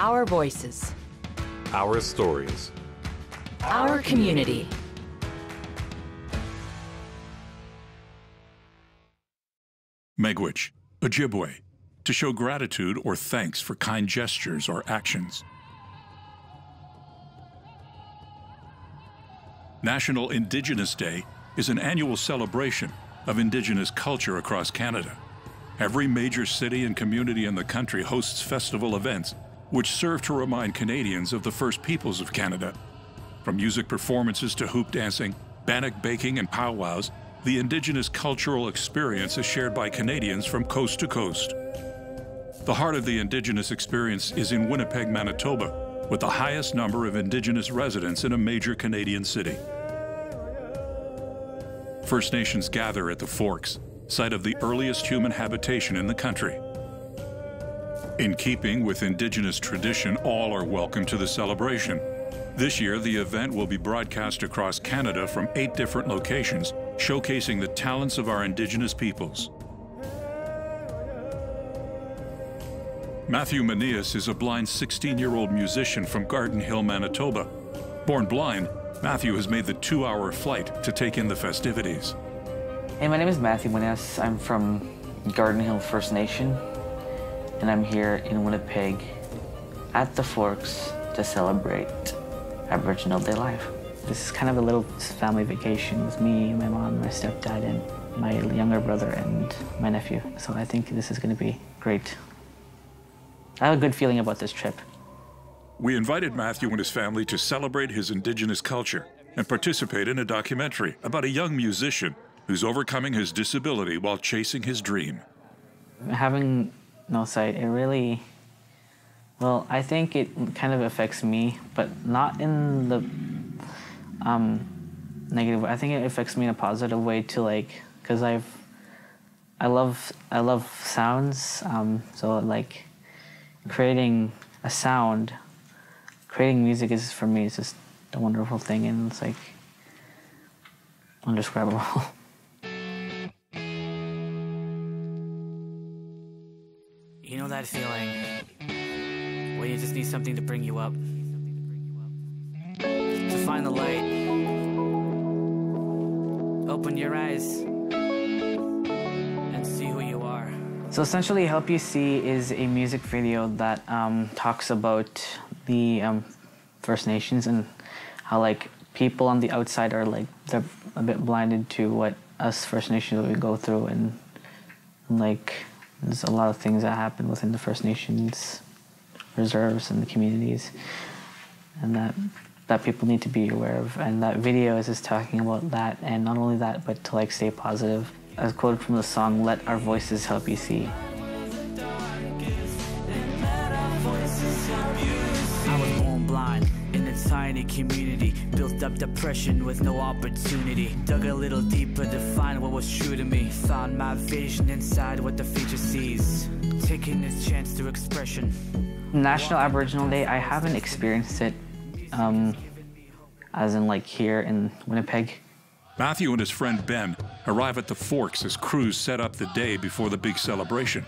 Our voices. Our stories. Our community. Megwich, Ojibwe, to show gratitude or thanks for kind gestures or actions. National Indigenous Day is an annual celebration of Indigenous culture across Canada. Every major city and community in the country hosts festival events which serve to remind Canadians of the First Peoples of Canada. From music performances to hoop dancing, bannock baking and powwows, the Indigenous cultural experience is shared by Canadians from coast to coast. The heart of the Indigenous experience is in Winnipeg, Manitoba, with the highest number of Indigenous residents in a major Canadian city. First Nations gather at the Forks, site of the earliest human habitation in the country. In keeping with Indigenous tradition, all are welcome to the celebration. This year, the event will be broadcast across Canada from 8 different locations, showcasing the talents of our Indigenous peoples. Mathew Monias is a blind 16-year-old musician from Garden Hill, Manitoba. Born blind, Mathew has made the 2-hour flight to take in the festivities. Hey, my name is Mathew Monias. I'm from Garden Hill First Nation, and I'm here in Winnipeg at the Forks to celebrate Aboriginal Day Life. This is kind of a little family vacation with me, my mom, my stepdad, and my younger brother and my nephew. So I think this is going to be great. I have a good feeling about this trip. We invited Mathew and his family to celebrate his Indigenous culture and participate in a documentary about a young musician who's overcoming his disability while chasing his dream. Having no sight, it really, well, I think it kind of affects me, but not in the negative way. I think it affects me in a positive way too, like, because I love sounds, so like creating a sound, creating music is, for me, it's just a wonderful thing, and it's like indescribable. You know that feeling where you just need something to bring you up, to find the light. Open your eyes and see who you are. So essentially, Help You See is a music video that talks about the First Nations and how, like, people on the outside are, like, they're a bit blinded to what us First Nations, we go through, and like, there's a lot of things that happen within the First Nations reserves and the communities, and that people need to be aware of. And that video is just talking about that, and not only that, but to, like, stay positive. I was quoted from the song, Let Our Voices Help You See. I was born blind in a tiny community, built up depression with no opportunity. Dug a little deeper to find what was true to me. Found my vision inside what the future sees. Taking this chance through expression. National Aboriginal Day, I haven't experienced it as in, like, here in Winnipeg. Mathew and his friend Ben arrive at the Forks as crews set up the day before the big celebration.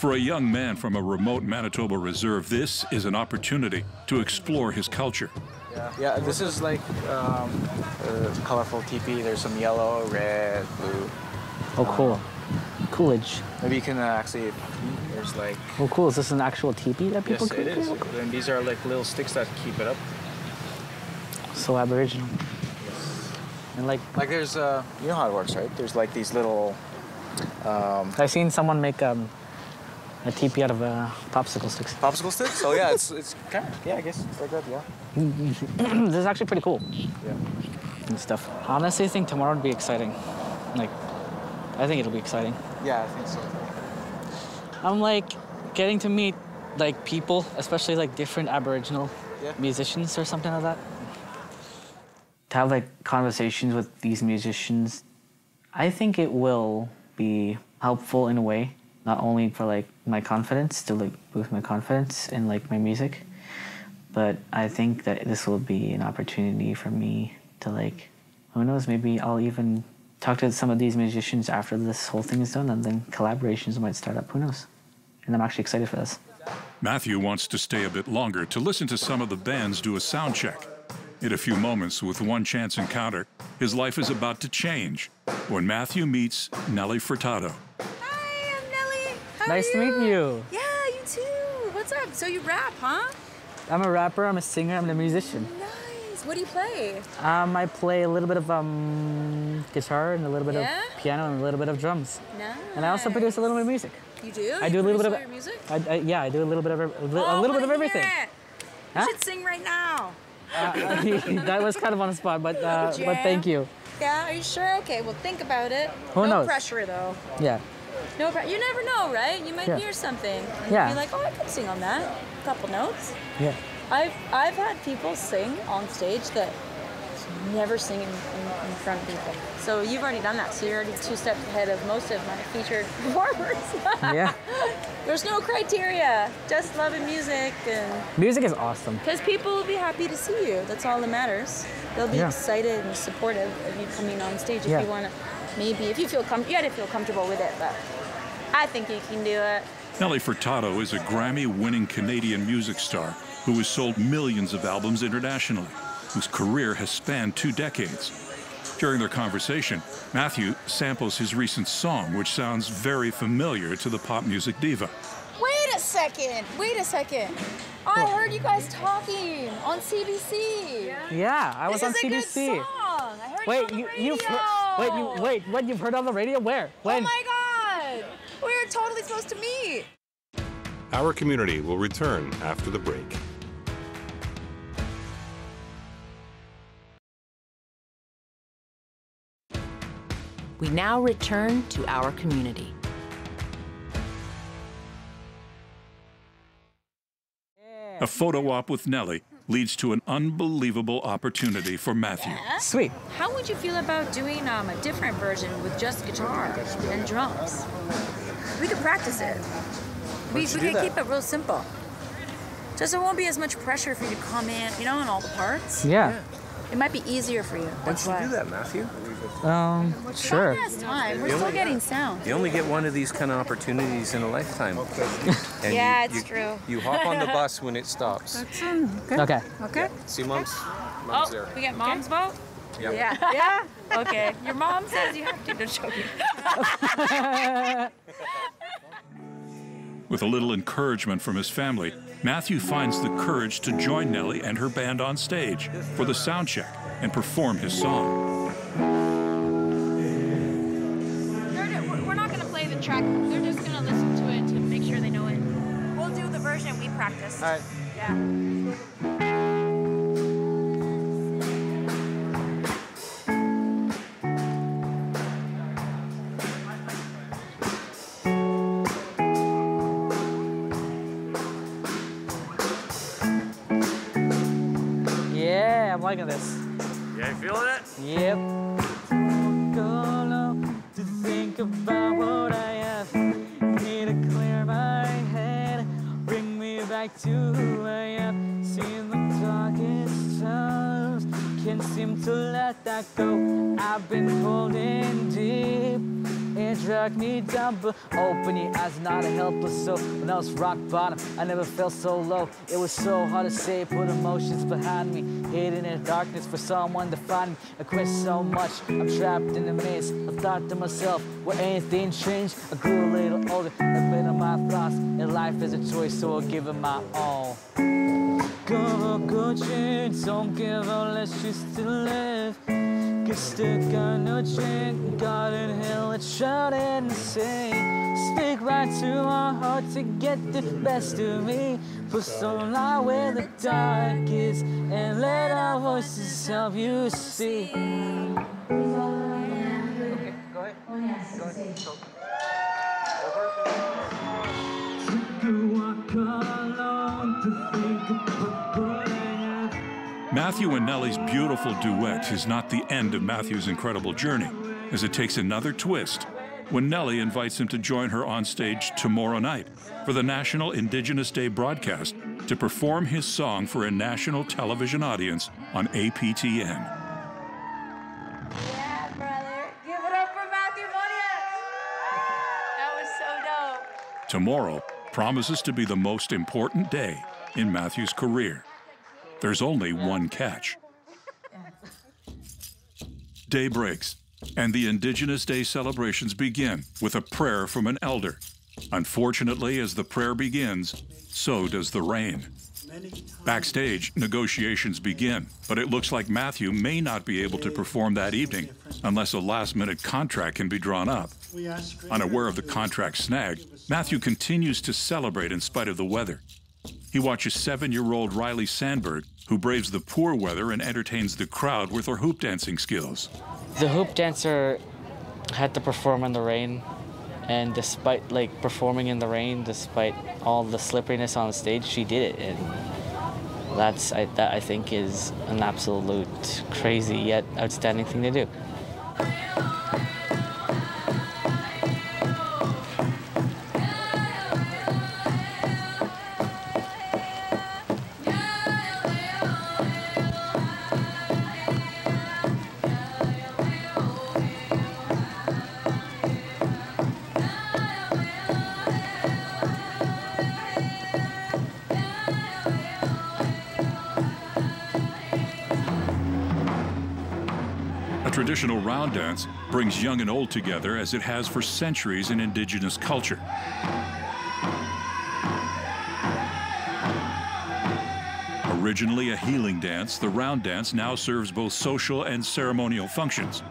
For a young man from a remote Manitoba reserve, this is an opportunity to explore his culture. Yeah, this is like a colorful teepee. There's some yellow, red, blue. Oh, cool. Coolidge. Maybe you can actually, there's like... Oh, cool. Is this an actual teepee that people can do? Yes, it is. And these are like little sticks that keep it up. So Aboriginal. And like there's, you know how it works, right? There's like these little... I've seen someone make a teepee out of popsicle sticks. Popsicle sticks? Oh, yeah, it's kind of, yeah, I guess it's like that, yeah. This is actually pretty cool. Yeah. And stuff. I honestly think tomorrow would be exciting. Like, I think it'll be exciting. Yeah, I think so. I'm, like, getting to meet, like, people, especially, like, different Aboriginal musicians or something like that. To have, like, conversations with these musicians, I think it will be helpful in a way, not only for, like, my confidence, to, like, boost my confidence in, like, my music, but I think that this will be an opportunity for me to, like, who knows, maybe I'll even talk to some of these musicians after this whole thing is done, and then collaborations might start up, who knows. And I'm actually excited for this. Mathew wants to stay a bit longer to listen to some of the bands do a sound check. In a few moments, with one chance encounter, his life is about to change when Mathew meets Nelly Furtado. Hi, I'm Nelly. How nice are you? To meet you. Yeah, you too. What's up? So you rap, huh? I'm a rapper, I'm a singer, I'm a musician. Nice. What do you play? I play a little bit of guitar and a little bit of piano and a little bit of drums. Nice. And I also produce a little bit of music. You do? I do a little bit of your music? I do a little bit of everything. Huh? You should sing right now. That was kind of on the spot, but thank you. Yeah, are you sure? Okay, well, think about it. Who knows? No pressure, though. Yeah. No pressure. You never know, right? You might hear something. And you'll be like, oh, I could sing on that. A couple notes. Yeah. I've had people sing on stage that never sing in front of people. So you've already done that. So you're already 2 steps ahead of most of my featured performers. Yeah. There's no criteria. Just love and music. And music is awesome. Because people will be happy to see you. That's all that matters. They'll be excited and supportive of you coming on stage if you want to. Maybe if you feel comfortable, you had to feel comfortable with it, but I think you can do it. Nelly Furtado is a Grammy-winning Canadian music star who has sold millions of albums internationally, whose career has spanned 2 decades. During their conversation, Mathew samples his recent song, which sounds very familiar to the pop music diva. Wait a second, I heard you guys talking on CBC. Yeah, I was on CBC. This is a good song. I heard you've heard on the radio? Where? When? Oh my God, we were totally supposed to meet. Our Community will return after the break. We now return to Our Community. A photo op with Nelly leads to an unbelievable opportunity for Mathew. Yeah. Sweet. How would you feel about doing a different version with just guitar and drums? We could practice it. We could keep it real simple. Just there won't be as much pressure for you to comment, you know, on all the parts. Yeah. It might be easier for you. That's why. Why don't you do that, Mathew? Sure. Not last time. We're still getting sound. You only get one of these kind of opportunities in a lifetime. And it's true. You hop on the bus when it stops. That's good. Okay. Okay. Yeah. See, mom's there. We get mom's vote? Yep. Yeah. Yeah? Okay. Your mom says you have to do show. With a little encouragement from his family, Mathew finds the courage to join Nelly and her band on stage for the sound check and perform his song. We're not going to play the track. They're just going to listen to it to make sure they know it. We'll do the version we practiced. All right. Yeah. Look at this. Yeah, you feeling it? Yep. To think about what I have, need to clear my head, bring me back to who I am. Seeing the darkest times, can't seem to let that go. I've been holding deep, it dragged me down, but open your eyes, not a helpless soul. When I was rock bottom, I never felt so low. It was so hard to say, put emotions behind me, hidden in the darkness for someone to find me. I quit so much, I'm trapped in the maze. I thought to myself, will anything change? I grew a little older, I've been on my thoughts, and life is a choice, so I'll give it my all. Go change, don't give unless you still live. Get stuck on a chain, Garden Hill, it's shout and sing. Speak right to my heart to get the best of me. Put some light where the dark is, and let our voices help you see. Okay, go ahead. Go ahead. Mathew and Nelly's beautiful duet is not the end of Mathew's incredible journey, as it takes another twist when Nelly invites him to join her on stage tomorrow night for the National Indigenous Day broadcast to perform his song for a national television audience on APTN. Yeah, brother. Give it up for Mathew Monias. That was so dope. Tomorrow, promises to be the most important day in Mathew's career. There's only one catch. Day breaks, and the Indigenous Day celebrations begin with a prayer from an elder. Unfortunately, as the prayer begins, so does the rain. Backstage, negotiations begin, but it looks like Mathew may not be able to perform that evening unless a last-minute contract can be drawn up. Unaware of the contract snag, Mathew continues to celebrate in spite of the weather. He watches 7-year-old Riley Sandberg, who braves the poor weather and entertains the crowd with her hoop dancing skills. The hoop dancer had to perform in the rain, and despite performing in the rain, despite all the slipperiness on the stage, she did it, and that I think is an absolute crazy yet outstanding thing to do. Traditional round dance brings young and old together as it has for centuries in Indigenous culture. Originally a healing dance, the round dance now serves both social and ceremonial functions.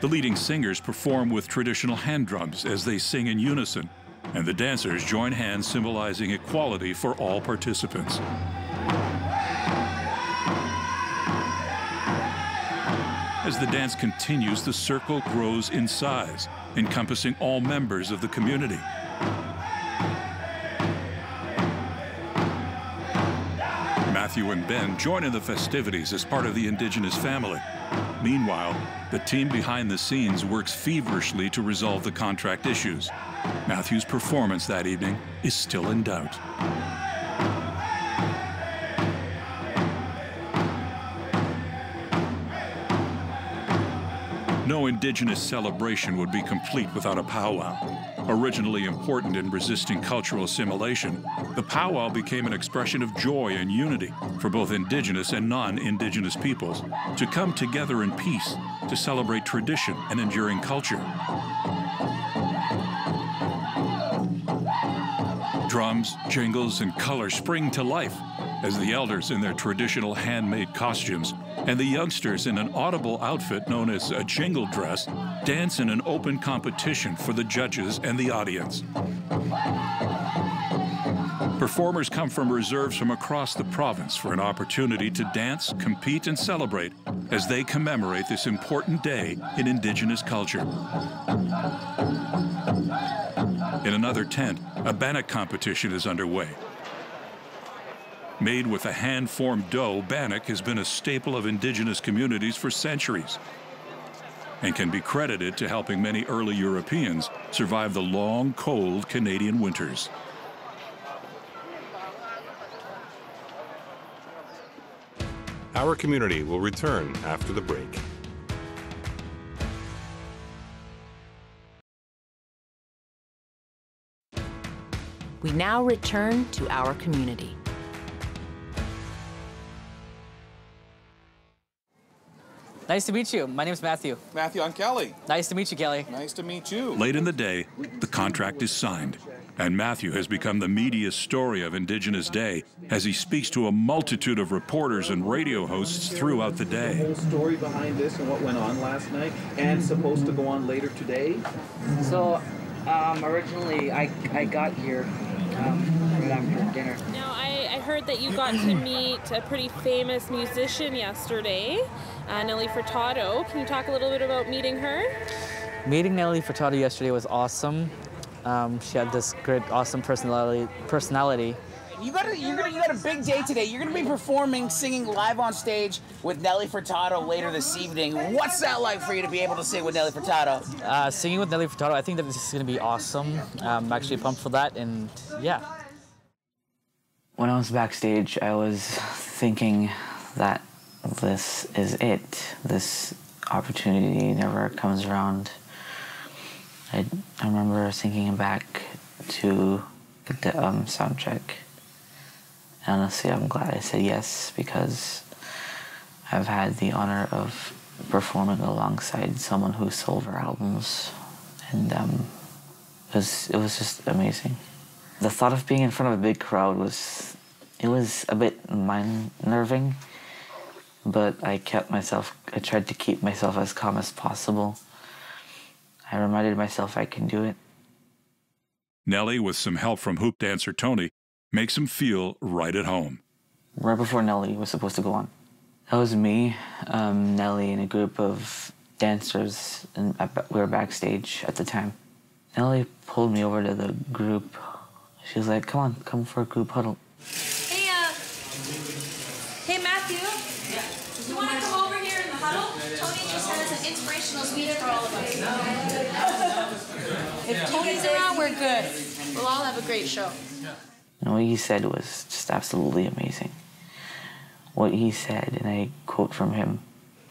The leading singers perform with traditional hand drums as they sing in unison, and the dancers join hands, symbolizing equality for all participants. As the dance continues, the circle grows in size, encompassing all members of the community. Mathew and Ben join in the festivities as part of the Indigenous family. Meanwhile, the team behind the scenes works feverishly to resolve the contract issues. Mathew's performance that evening is still in doubt. No Indigenous celebration would be complete without a powwow. Originally important in resisting cultural assimilation, the powwow became an expression of joy and unity for both Indigenous and non-Indigenous peoples to come together in peace to celebrate tradition and enduring culture. Drums, jingles, and colors spring to life as the elders in their traditional handmade costumes and the youngsters in an audible outfit known as a jingle dress dance in an open competition for the judges and the audience. Performers come from reserves from across the province for an opportunity to dance, compete, and celebrate as they commemorate this important day in Indigenous culture. In another tent, a bannock competition is underway. Made with a hand-formed dough, bannock has been a staple of Indigenous communities for centuries and can be credited to helping many early Europeans survive the long, cold Canadian winters. Our Community will return after the break. We now return to Our Community. Nice to meet you. My name's Mathew. Mathew, I'm Kelly. Nice to meet you, Kelly. Nice to meet you. Late in the day, the contract is signed, and Mathew has become the media story of Indigenous Day as he speaks to a multitude of reporters and radio hosts throughout the day. The whole story behind this and what went on last night and supposed to go on later today. So, originally, I got here right after dinner. Now, I heard that you got to meet a pretty famous musician yesterday. Nelly Furtado. Can you talk a little bit about meeting her? Meeting Nelly Furtado yesterday was awesome. She had this great, awesome personality. You got a big day today. You're gonna be performing, singing live on stage with Nelly Furtado later this evening. What's that like for you to be able to sing with Nelly Furtado? Singing with Nelly Furtado, I think that this is gonna be awesome. I'm actually pumped for that, and yeah. When I was backstage, I was thinking that this is it. This opportunity never comes around. I remember thinking back to the sound check. Honestly, I'm glad I said yes, because I've had the honor of performing alongside someone who sold her albums, and it was just amazing. The thought of being in front of a big crowd was a bit mind-nerving, but I tried to keep myself as calm as possible. I reminded myself I can do it. Nelly, with some help from hoop dancer Tony, makes him feel right at home. Right before Nelly was supposed to go on, that was me, Nelly, and a group of dancers, and we were backstage at the time. Nelly pulled me over to the group. She was like, "Come on, come for a group huddle." Hey, hey, Mathew. Yeah. You want to come over here in the huddle? Tony just has an inspirational speech for all of us. If Tony's around, we're good. We'll all have a great show. And what he said was just absolutely amazing. What he said, and I quote from him,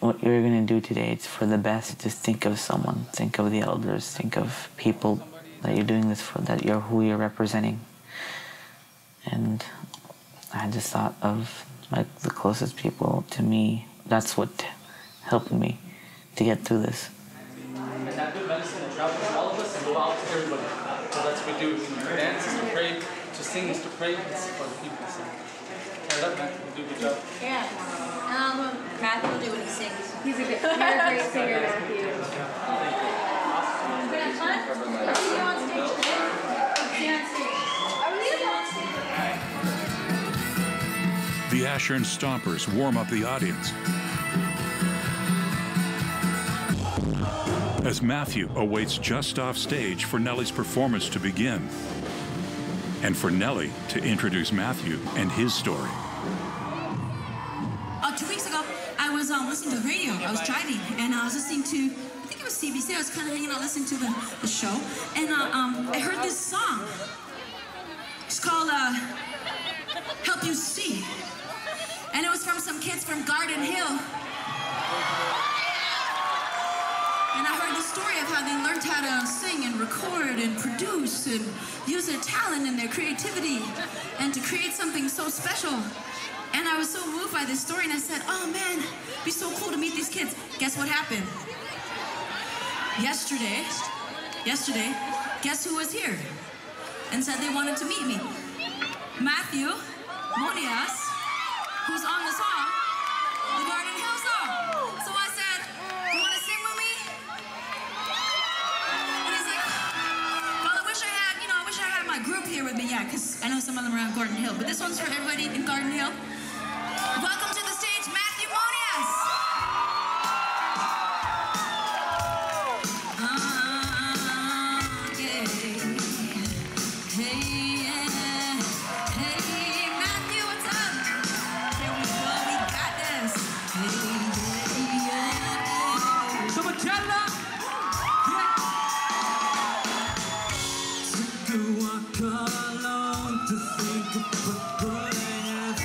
"What you're going to do today, it's for the best. Just think of someone, think of the elders, think of people that you're doing this for, that you're who you're representing." And I just thought of the closest people to me. That's what helped me to get through this. And that good medicine will travel to all of us and go out to everybody. So that's what we do. We dance, we pray, to sing, to pray for the people. I love Matt. You do a good job. Yeah. Matt will do what he sings. You're a great singer, Matthew. You been fun? See you on stage today. See you on stage. I really on stage. The Ashern Stompers warm up the audience as Mathew awaits just off stage for Nelly's performance to begin, and for Nelly to introduce Mathew and his story. 2 weeks ago, I was listening to the radio. I was driving, and I was listening to, I think it was CBC. I was kind of hanging out listening to the show, and I heard this song. It's called Help You See, and it was from some kids from Garden Hill. And I heard the story of how they learned how to sing and record and produce and use their talent and their creativity and to create something so special. And I was so moved by this story, and I said, "Oh man, it'd be so cool to meet these kids." Guess what happened? Yesterday, guess who was here and said they wanted to meet me? Mathew Monias, who's on the song, the Garden Hill song. So I said, "You want to sing with me?" And he's like, "Well, I wish I had my group here with me, yeah, because I know some of them are on Garden Hill, but this one's for everybody in Garden Hill." Welcome to the stage, Mathew Monias! Yeah. Hey, yeah. Hey, Mathew, what's up? Here we go, we got this. Hey, yeah. Shabbatella! Took a walk alone to think about what I have.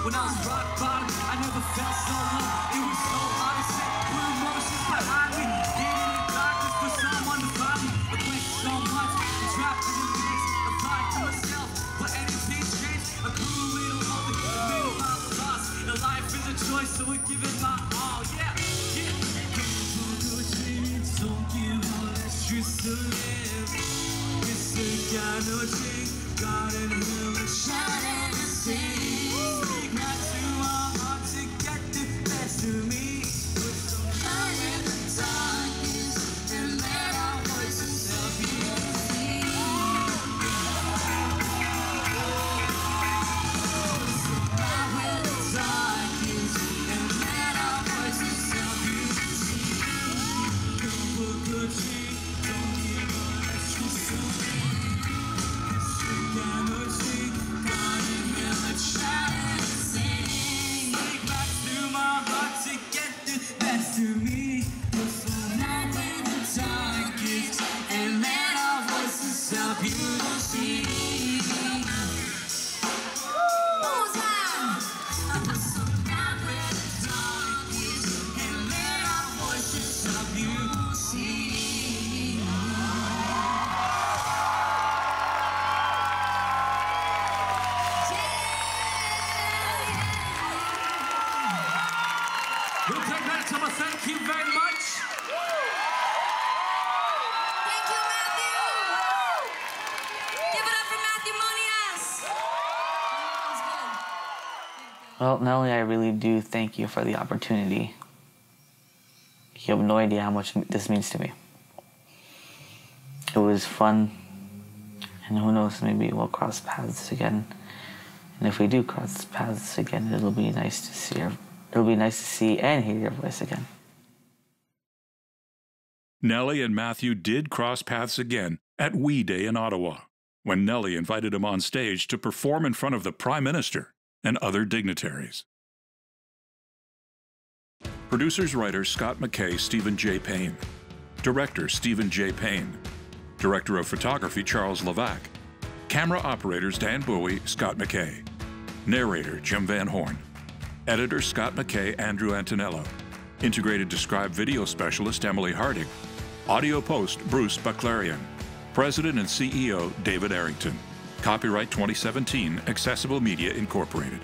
When I was rock bottom, I never felt so low. It was so honest, put emotions behind me. Getting a doctor for someone to find me. I went so much, I dropped to the mix, applied to myself, but anything changed. I grew a little older, made my loss. And life is a choice, so we're giving my all, yeah. Yeah. People do change, don't give all that truth to live. It's a kind of change, God and will and shout and sing. Shout. Well, Nelly, I really do thank you for the opportunity. You have no idea how much this means to me. It was fun, and who knows, maybe we'll cross paths again. And if we do cross paths again, it'll be nice to see her. It'll be nice to see and hear your voice again. Nelly and Mathew did cross paths again at WE Day in Ottawa, when Nelly invited him on stage to perform in front of the Prime Minister and other dignitaries. Producers-writer Scott McKay, Stephen J. Payne. Director Stephen J. Payne. Director of Photography Charles Levac. Camera operators Dan Bowie, Scott McKay. Narrator Jim Van Horn. Editor Scott McKay, Andrew Antonello. Integrated Describe Video Specialist Emily Harding. Audio Post Bruce Baclarian. President and CEO David Arrington. Copyright 2017, Accessible Media Incorporated.